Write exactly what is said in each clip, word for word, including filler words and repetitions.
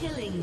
Killing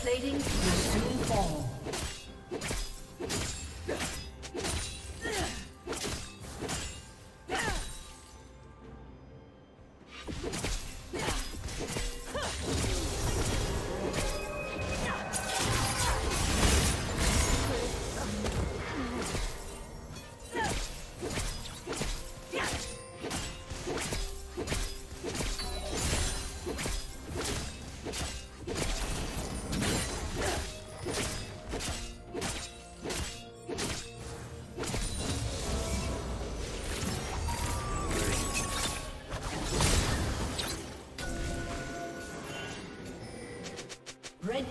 Plating will soon fall. Red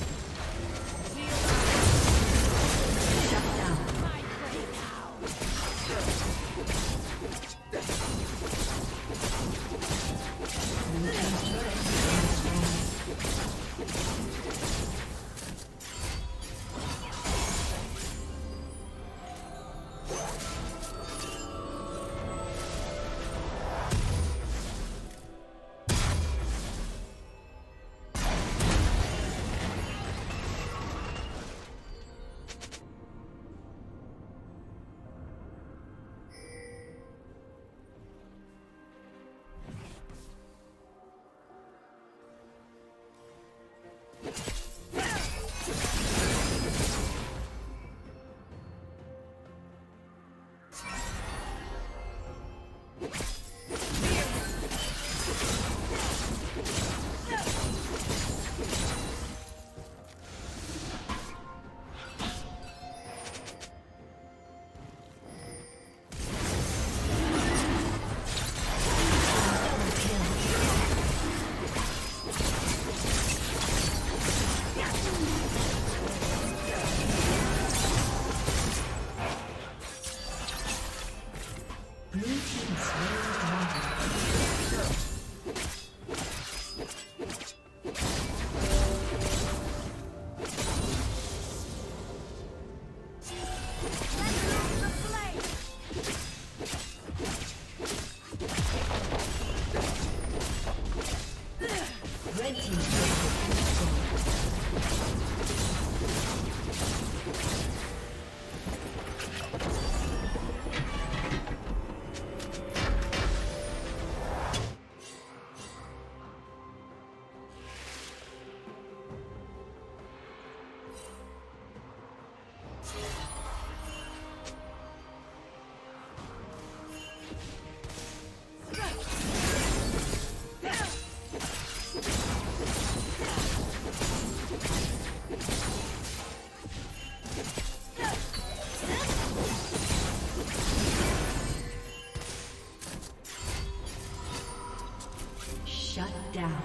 Blue team slain. Shut down.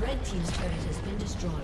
Red team's turret has been destroyed.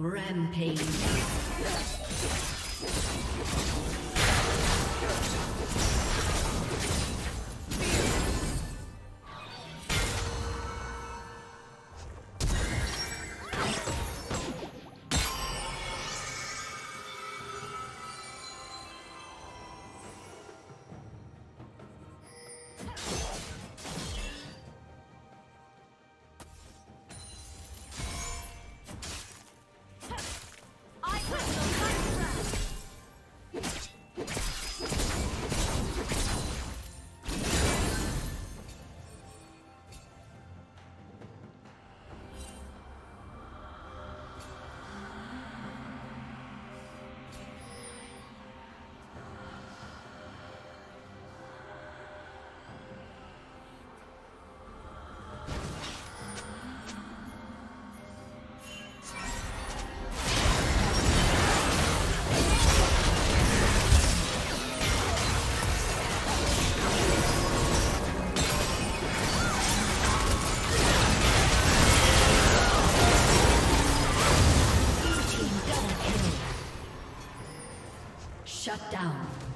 Rampage. Shut down.